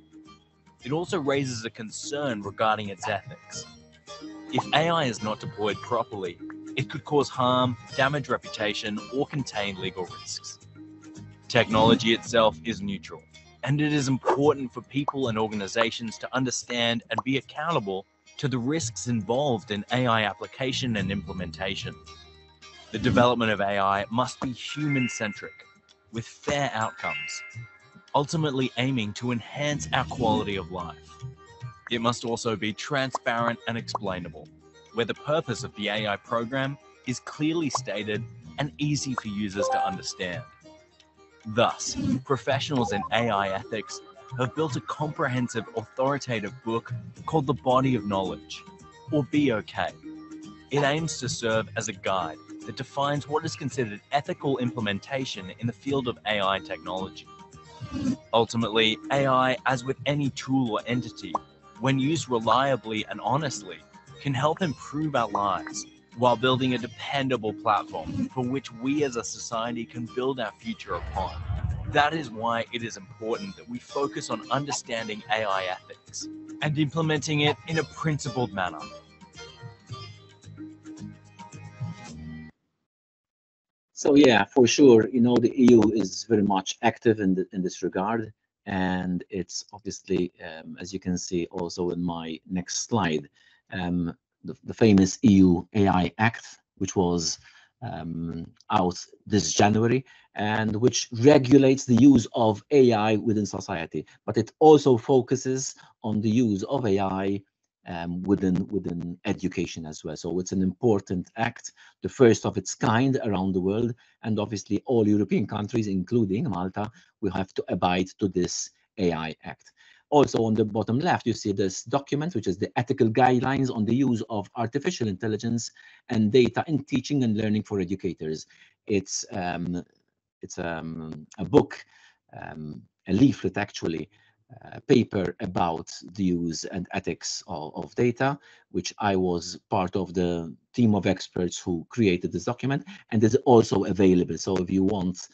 it also raises a concern regarding its ethics. If AI is not deployed properly, it could cause harm, damage reputation, or contain legal risks. Technology itself is neutral, and it is important for people and organizations to understand and be accountable to the risks involved in AI application and implementation. The development of AI must be human-centric, with fair outcomes, ultimately aiming to enhance our quality of life. It must also be transparent and explainable, where the purpose of the AI program is clearly stated and easy for users to understand. Thus, professionals in AI ethics have built a comprehensive authoritative book called The Body of Knowledge, or BOK. It aims to serve as a guide that defines what is considered ethical implementation in the field of AI technology. Ultimately, AI, as with any tool or entity, when used reliably and honestly, can help improve our lives while building a dependable platform for which we as a society can build our future upon. That is why it is important that we focus on understanding AI ethics and implementing it in a principled manner. So yeah, for sure, you know, the EU is very much active in this regard, and it's obviously, as you can see also in my next slide, the famous EU AI Act, which was out this January, and which regulates the use of AI within society, but it also focuses on the use of AI within education as well. So it's an important act, the first of its kind around the world, and obviously all European countries, including Malta, will have to abide to this AI Act. Also on the bottom left, you see this document, which is the ethical guidelines on the use of artificial intelligence and data in teaching and learning for educators. It's a book, a leaflet actually, a paper about the use and ethics of data, which I was part of the team of experts who created this document, and is also available. So if you want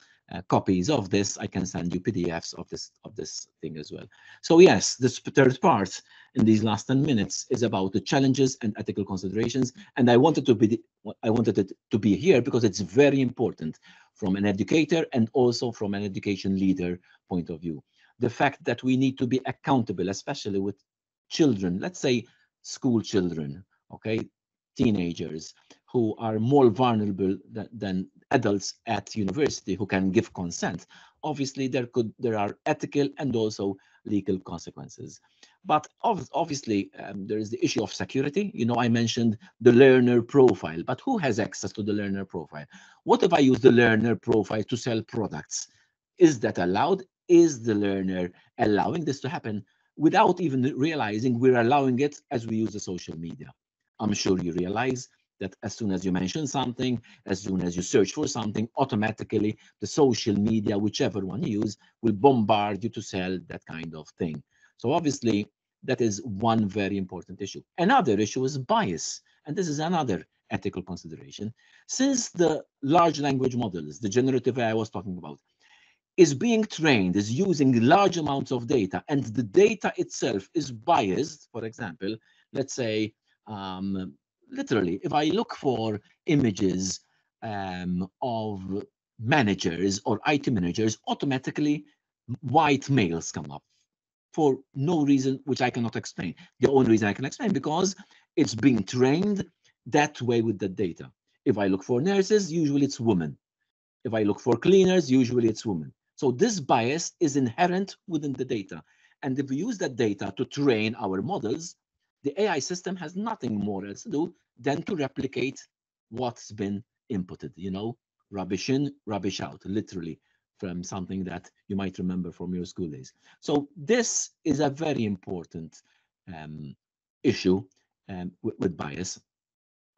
copies of this. I can send you PDFs of this thing as well. So yes, this third part in these last 10 minutes is about the challenges and ethical considerations. And I wanted it to be here because it's very important from an educator and also from an education leader point of view. The fact that we need to be accountable, especially with children, let's say school children, okay, teenagers who are more vulnerable than adults at university who can give consent. Obviously, there are ethical and also legal consequences. But obviously, there is the issue of security. You know, I mentioned the learner profile, but who has access to the learner profile? What if I use the learner profile to sell products? Is that allowed? Is the learner allowing this to happen without even realizing we're allowing it as we use the social media? I'm sure you realize that as soon as you mention something, as soon as you search for something, automatically the social media, whichever one you use, will bombard you to sell that kind of thing. So obviously, that is one very important issue. Another issue is bias, and this is another ethical consideration. Since the large language models, the generative AI I was talking about, is being trained, is using large amounts of data, and the data itself is biased, for example, let's say, literally, if I look for images of managers or IT managers, automatically white males come up for no reason, which I cannot explain. The only reason I can explain because it's being trained that way with the data. If I look for nurses, usually it's women. If I look for cleaners, usually it's women. So this bias is inherent within the data. And if we use that data to train our models, the AI system has nothing more else to do than to replicate what's been inputted, you know, rubbish in, rubbish out, literally from something that you might remember from your school days. So this is a very important issue with bias,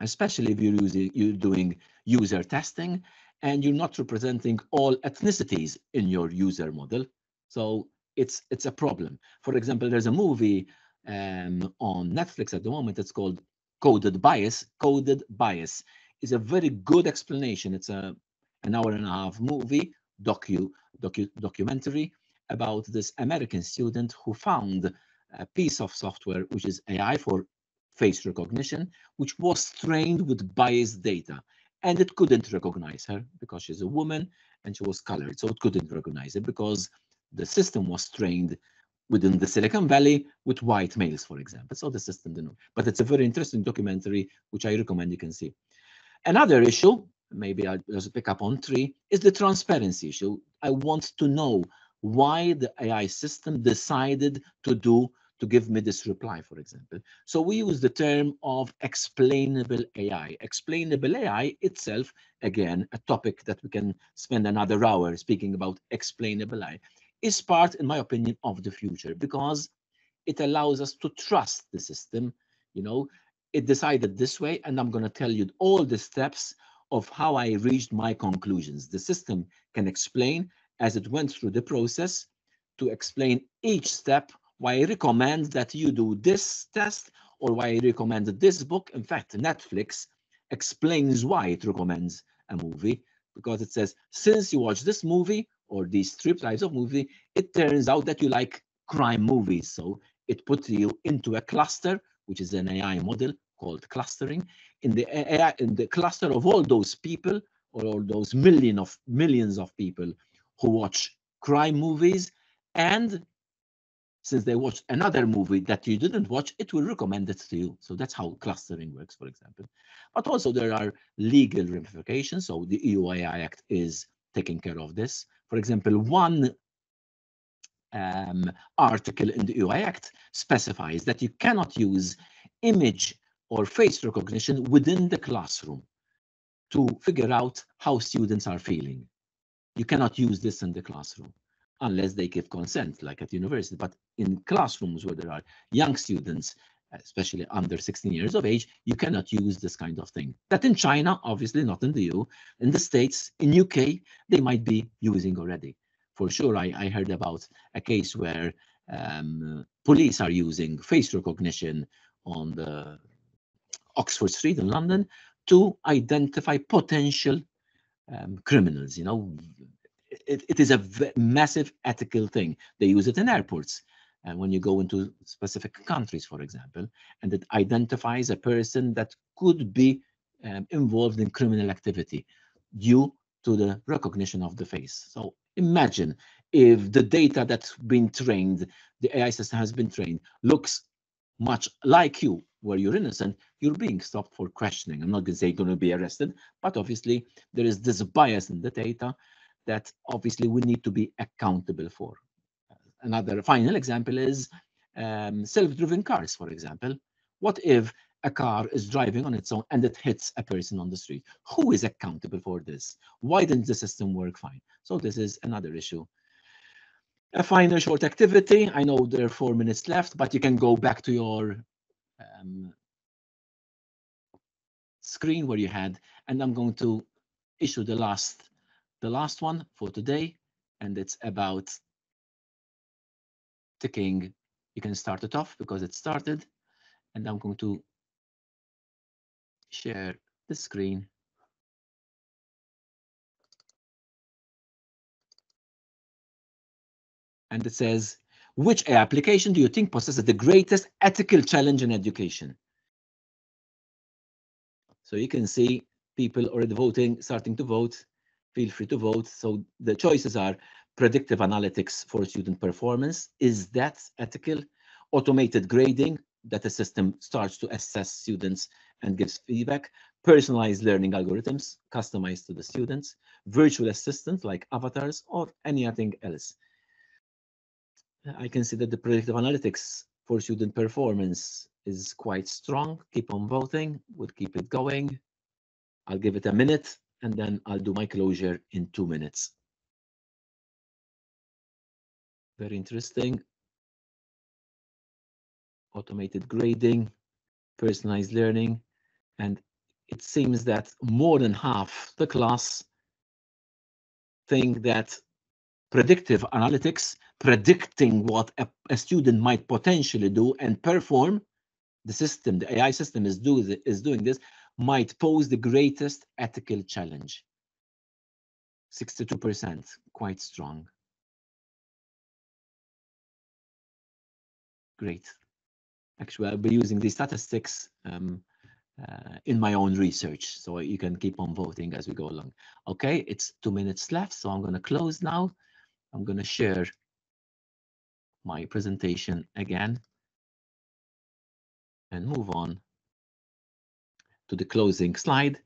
especially if you're doing user testing and you're not representing all ethnicities in your user model. So it's a problem. For example, there's a movie on Netflix at the moment. It's called Coded Bias. Coded Bias is a very good explanation. It's an hour-and-a-half movie, documentary about this American student who found a piece of software, which is AI for face recognition, which was trained with biased data. And it couldn't recognize her because she's a woman and she was colored. So it couldn't recognize it because the system was trained within the Silicon Valley with white males, for example. So the system didn't know. But it's a very interesting documentary, which I recommend you can see. Another issue, maybe I'll just pick up on three, is the transparency issue. I want to know why the AI system decided to give me this reply, for example. So we use the term of explainable AI. Explainable AI itself, again, a topic that we can spend another hour speaking about explainable AI, is part, in my opinion, of the future because it allows us to trust the system. You know, it decided this way, and I'm going to tell you all the steps of how I reached my conclusions. The system can explain as it went through the process to explain each step why I recommend that you do this test or why I recommend this book. In fact, Netflix explains why it recommends a movie because it says, since you watch this movie, or these three types of movie, it turns out that you like crime movies. So it puts you into a cluster, which is an AI model called clustering. In the cluster of all those people, or all those millions of people who watch crime movies, and since they watched another movie that you didn't watch, it will recommend it to you. So that's how clustering works, for example. But also there are legal ramifications. So the EU AI Act is taking care of this. For example, one article in the EU AI Act specifies that you cannot use image or face recognition within the classroom to figure out how students are feeling. You cannot use this in the classroom unless they give consent, like at university. But in classrooms where there are young students, especially under 16 years of age, you cannot use this kind of thing. That in China, obviously not in the EU, in the States, in UK, they might be using already. For sure, I heard about a case where police are using face recognition on the Oxford Street in London to identify potential criminals. You know, it is a massive ethical thing. They use it in airports. And when you go into specific countries, for example, and it identifies a person that could be involved in criminal activity due to the recognition of the face. So imagine if the data that's been trained, the AI system has been trained, looks much like you, where you're innocent, you're being stopped for questioning. I'm not going to say you're going to be arrested, but obviously there is this bias in the data that obviously we need to be accountable for. Another final example is self-driven cars, for example. What if a car is driving on its own and it hits a person on the street? Who is accountable for this? Why didn't the system work fine? So this is another issue. A final short activity. I know there are 4 minutes left, but you can go back to your screen where you had, and I'm going to issue the last one for today, and it's about ticking. You can start it off because it started, and I'm going to share the screen. And it says, which AI application do you think possesses the greatest ethical challenge in education? So you can see people already voting, starting to vote. Feel free to vote. So the choices are predictive analytics for student performance. Is that ethical? Automated grading, that the system starts to assess students and gives feedback. Personalized learning algorithms, customized to the students. Virtual assistants like avatars or anything else. I can see that the predictive analytics for student performance is quite strong. Keep on voting. We'll keep it going. I'll give it a minute, and then I'll do my closure in 2 minutes. Very interesting. Automated grading, personalized learning, and it seems that more than half the class think that predictive analytics, predicting what a student might potentially do and perform, the system, the AI system is doing this, might pose the greatest ethical challenge. 62%, quite strong. Great. Actually, I'll be using these statistics in my own research, so you can keep on voting as we go along. Okay, it's 2 minutes left, so I'm going to close now. I'm going to share my presentation again and move on to the closing slide,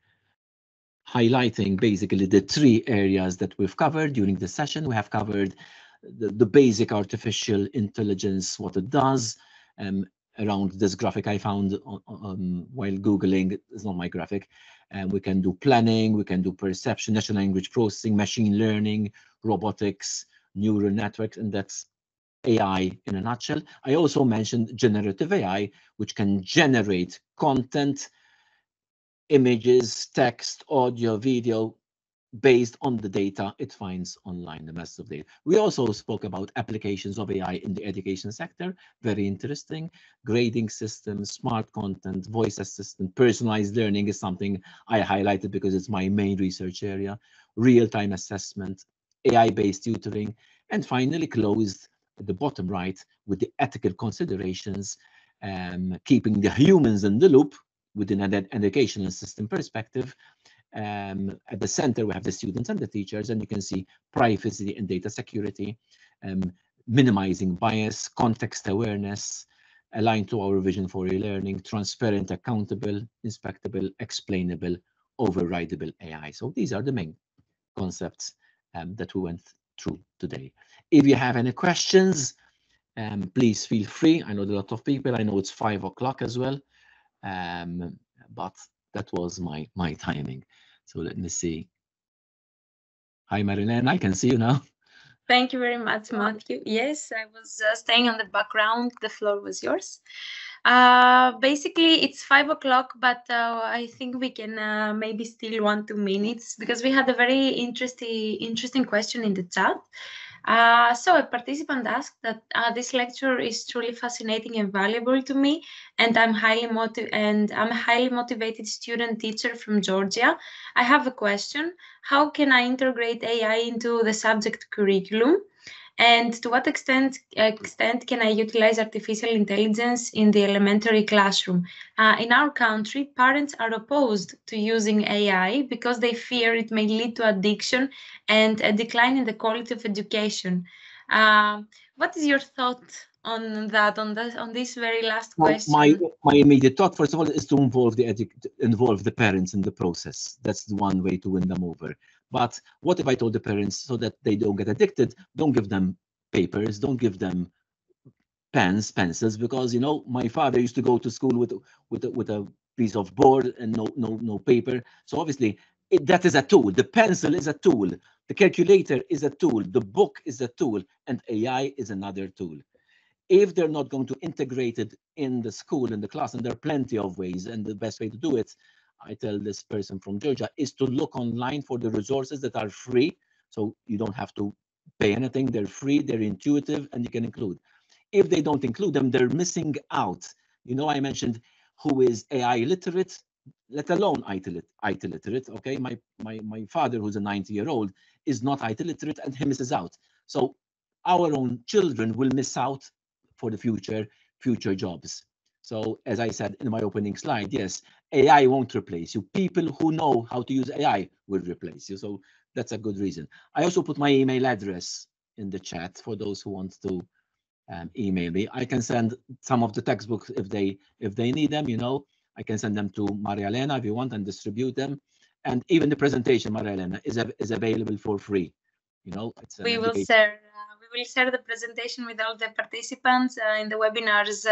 highlighting basically the three areas that we've covered during the session. We have covered the basic artificial intelligence, what it does. Around this graphic I found while Googling, it's not my graphic, and we can do planning, we can do perception, natural language processing, machine learning, robotics, neural networks, and that's AI in a nutshell. I also mentioned generative AI, which can generate content, images, text, audio, video, based on the data it finds online, the mass of data. We also spoke about applications of AI in the education sector. Very interesting. Grading systems, smart content, voice assistant, personalized learning is something I highlighted because it's my main research area. Real-time assessment, AI-based tutoring, and finally closed at the bottom right with the ethical considerations, keeping the humans in the loop within an educational system perspective. At the center, we have the students and the teachers, and you can see privacy and data security, minimizing bias, context awareness, aligned to our vision for e-learning, transparent, accountable, inspectable, explainable, overridable AI. So these are the main concepts that we went through today. If you have any questions, please feel free. I know a lot of people. I know it's 5 o'clock as well, but that was my timing. So let me see. Hi, Marilena, I can see you now. Thank you very much, Matthew. Yes, I was staying on the background. The floor was yours. Basically, it's 5 o'clock, but I think we can maybe still 1-2 minutes because we had a very interesting question in the chat. So a participant asked that this lecture is truly fascinating and valuable to me, and I'm a highly motivated student teacher from Georgia. I have a question. How can I integrate AI into the subject curriculum? And to what extent can I utilize artificial intelligence in the elementary classroom? In our country, parents are opposed to using AI because they fear it may lead to addiction and a decline in the quality of education. What is your thought on that, on this very last question? My immediate thought, first of all, is to involve the parents in the process. That's the one way to win them over. But what if I told the parents, so that they don't get addicted, don't give them papers, don't give them pens, pencils, because, you know, my father used to go to school with a piece of board and no paper. So obviously that is a tool. The pencil is a tool. The calculator is a tool. The book is a tool. And AI is another tool. If they're not going to integrate it in the school, in the class, and there are plenty of ways, and the best way to do it, I tell this person from Georgia, is to look online for the resources that are free. So you don't have to pay anything. They're free, they're intuitive, and you can include. If they don't include them, they're missing out. You know, I mentioned who is AI literate, let alone IT literate. Okay, my father, who's a 90-year-old, is not IT literate, and he misses out. So our own children will miss out for the future jobs. So as I said in my opening slide, yes, AI won't replace you. People who know how to use AI will replace you. So that's a good reason. I also put my email address in the chat for those who want to email me. I can send some of the textbooks if they need them, you know. I can send them to Marilena if you want and distribute them. And even the presentation, Marilena, is available for free. You know, it's we will share. We'll share the presentation with all the participants in the webinars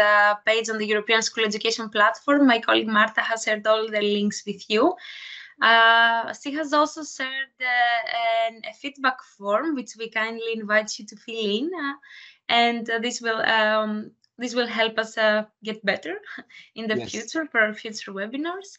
page on the European School Education Platform. My colleague Marta has shared all the links with you. She has also shared a feedback form, which we kindly invite you to fill in, and this will help us get better in the future for our future webinars.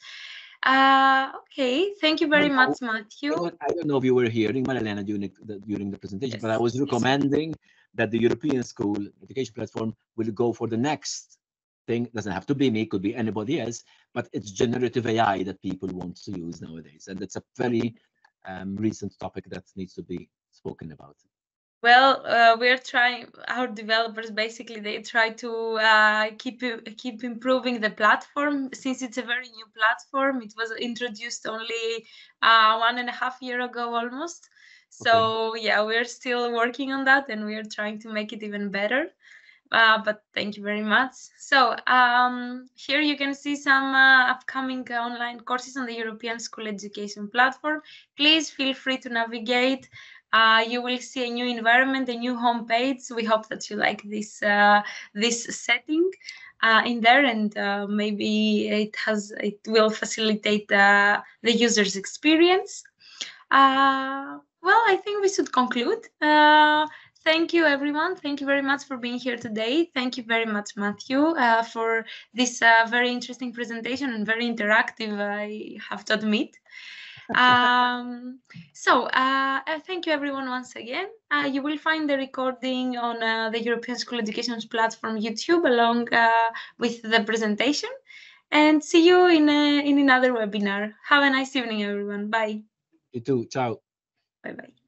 Okay, thank you very much, Matthew. I don't know if you were hearing Marilena during the presentation, yes, but I was recommending that the European School Education Platform will go for the next thing. Doesn't have to be me, could be anybody else, but it's generative AI that people want to use nowadays. And it's a very recent topic that needs to be spoken about. Well, we're trying, our developers basically, they try to keep improving the platform since it's a very new platform. It was introduced only 1.5 years ago almost. So okay. Yeah, we're still working on that and we're trying to make it even better. But thank you very much. So here you can see some upcoming online courses on the European School Education Platform. Please feel free to navigate. You will see a new environment, a new homepage. We hope that you like this setting in there, and maybe it will facilitate the user's experience. Well, I think we should conclude. Thank you, everyone. Thank you very much for being here today. Thank you very much, Matthew, for this very interesting presentation and very interactive, I have to admit. Thank you everyone once again. You will find the recording on the European School Education Platform YouTube along with the presentation, and see you in another webinar. Have a nice evening, everyone. Bye. You too. Ciao. Bye bye.